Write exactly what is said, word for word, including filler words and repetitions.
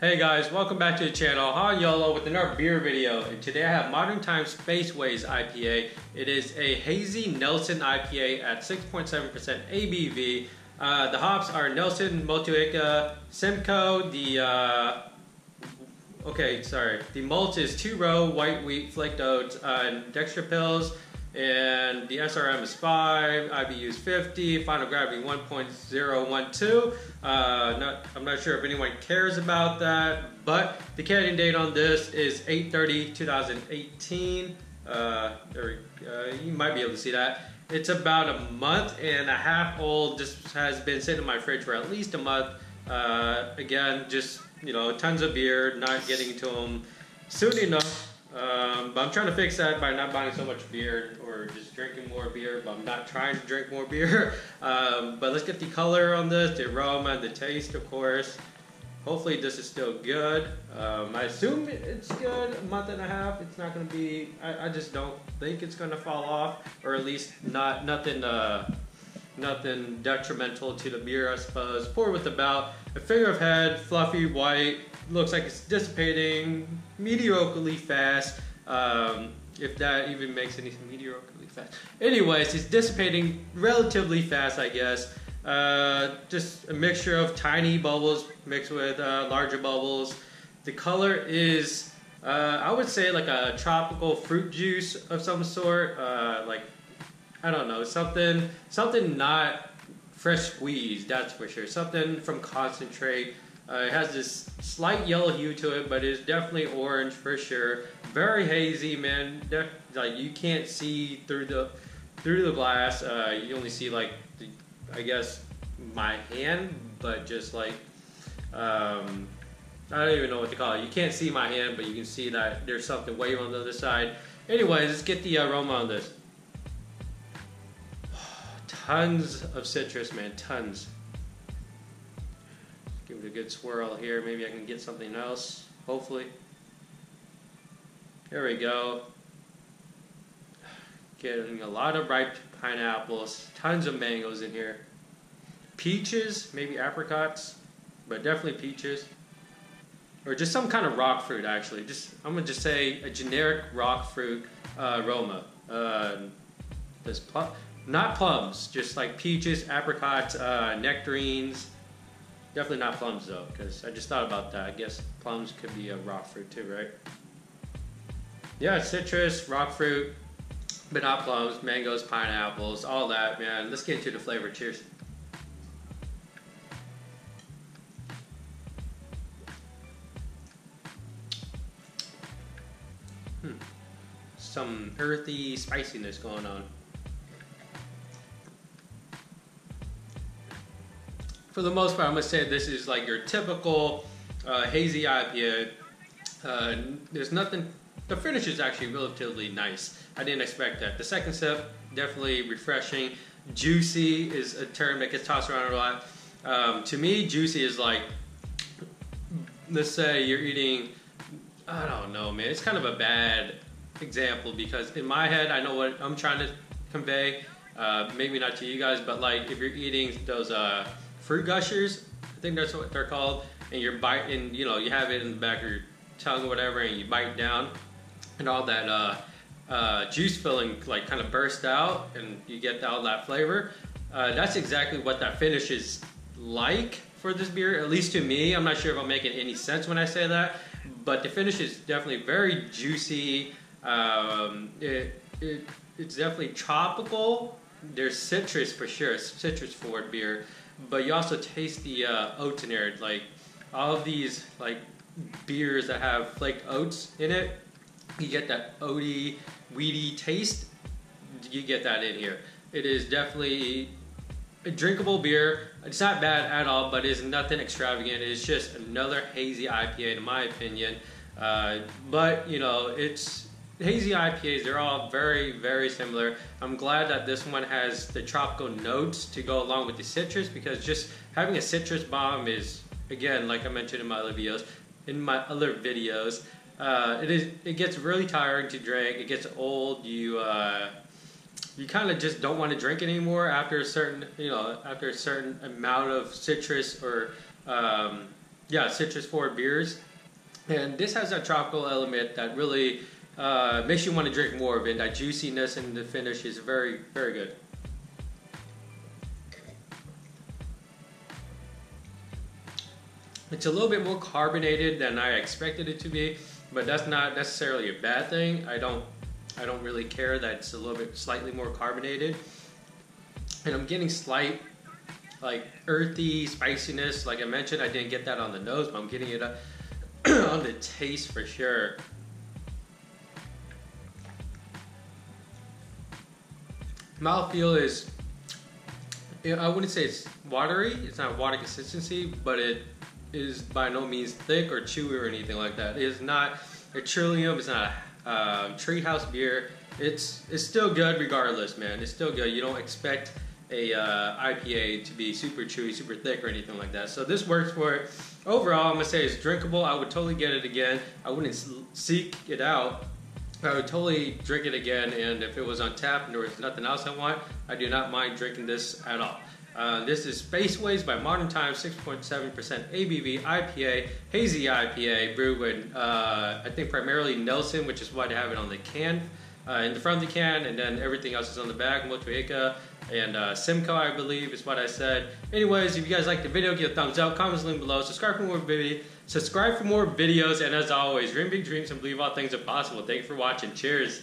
Hey guys, welcome back to the channel. Han Yolo with another beer video, and today I have Modern Times Space Ways I P A. It is a hazy Nelson I P A at six point seven percent A B V. Uh, the hops are Nelson, Motueka, Simcoe. The uh, okay, sorry. The malt is two row white wheat, flaked oats, uh, and dextra pills. And the S R M is five, I B U is fifty, final gravity one point zero one two. Uh, not, I'm not sure if anyone cares about that, but the canning date on this is eight thirty two thousand eighteen. Uh, there we, uh, you might be able to see that. It's about a month and a half old. This has been sitting in my fridge for at least a month. Uh, again, just, you know, tons of beer, not getting to them soon enough. Um, but I'm trying to fix that by not buying so much beer or just drinking more beer, but I'm not trying to drink more beer. Um, but let's get the color on this, the aroma, and the taste, of course. Hopefully this is still good. Um, I assume it's good, a month and a half. It's not going to be, I, I just don't think it's going to fall off, or at least not nothing uh, nothing detrimental to the beer, I suppose. Pour with about a finger of head, fluffy, white. Looks like it's dissipating mediocrely fast, um, if that even makes anything mediocrely fast. Anyways, it's dissipating relatively fast, I guess. Uh, just a mixture of tiny bubbles mixed with uh, larger bubbles. The color is, uh, I would say, like a tropical fruit juice of some sort. Uh, like, I don't know, something, something not fresh squeezed, that's for sure. Something from concentrate. Uh, it has this slight yellow hue to it, but it's definitely orange for sure. Very hazy, man. Def like you can't see through the through the glass. Uh, you only see like the, I guess my hand, but just like um, I don't even know what to call it. You can't see my hand, but you can see that there's something way on the other side. Anyways, let's get the aroma on this. Tons of citrus, man. Tons. Give it a good swirl here. Maybe I can get something else. Hopefully. There we go. Getting a lot of ripe pineapples. Tons of mangoes in here. Peaches, maybe apricots, but definitely peaches. Or just some kind of rock fruit, actually. Just I'm gonna just say a generic rock fruit uh, aroma. Uh, this plum, not plums, just like peaches, apricots, uh, nectarines. Definitely not plums though, because I just thought about that. I guess plums could be a rock fruit too, right? Yeah, citrus, rock fruit, but not plums, mangoes, pineapples, all that, man. Let's get into the flavor. Cheers. Hmm. Some earthy spiciness going on. For the most part, I'm gonna say this is like your typical uh, hazy I P A. Uh, there's nothing, the finish is actually relatively nice. I didn't expect that. The second sip, definitely refreshing. Juicy is a term that gets tossed around a lot. Um, to me, juicy is like, let's say you're eating, I don't know, man, it's kind of a bad example because in my head, I know what I'm trying to convey. Uh, maybe not to you guys, but like if you're eating those, uh, fruit gushers, I think that's what they're called, and you're biting, you know, you have it in the back of your tongue or whatever, and you bite down, and all that uh, uh, juice filling like kind of bursts out, and you get all that flavor. Uh, that's exactly what that finish is like for this beer, at least to me. I'm not sure if I'm making any sense when I say that, but the finish is definitely very juicy. Um, it, it it's definitely tropical. There's citrus for sure, it's citrus forward beer. But you also taste the uh, oats in there, like all of these like beers that have flaked oats in it, you get that oaty, weedy taste, you get that in here. It is definitely a drinkable beer. It's not bad at all, but it's nothing extravagant. It's just another hazy I P A in my opinion. Uh, but you know, it's hazy I P As, they're all very, very similar. I'm glad that this one has the tropical notes to go along with the citrus, because just having a citrus bomb is, again, like I mentioned in my other videos, in my other videos, uh, it is it gets really tiring to drink. It gets old. You uh, you kind of just don't want to drink it anymore after a certain you know after a certain amount of citrus or um, yeah citrus forward beers. And this has that tropical element that really uh, makes you want to drink more of it. That juiciness and the finish is very, very good. It's a little bit more carbonated than I expected it to be, but that's not necessarily a bad thing. I don't, I don't really care that it's a little bit slightly more carbonated. And I'm getting slight, like earthy spiciness. Like I mentioned, I didn't get that on the nose, but I'm getting it up on the taste for sure. Mouthfeel is, I wouldn't say it's watery, it's not water consistency, but it is by no means thick or chewy or anything like that. It is not a Trillium, it's not a uh, Treehouse beer. It's it's still good regardless, man. It's still good. You don't expect a uh, I P A to be super chewy, super thick or anything like that. So this works for it. Overall, I'm gonna say it's drinkable. I would totally get it again. I wouldn't seek it out. I would totally drink it again, and if it was on tap and there was nothing else I want, I do not mind drinking this at all. Uh, this is Space Ways by Modern Times, six point seven percent A B V I P A, hazy I P A, brewed with, uh, I think primarily Nelson, which is why they have it on the can, uh, in the front of the can, and then everything else is on the back, Motueka, and uh, Simcoe, I believe, is what I said. Anyways, if you guys liked the video, give it a thumbs up, comments link below, subscribe for more video, subscribe for more videos, and as always, dream big dreams and believe all things are possible. Thank you for watching. Cheers.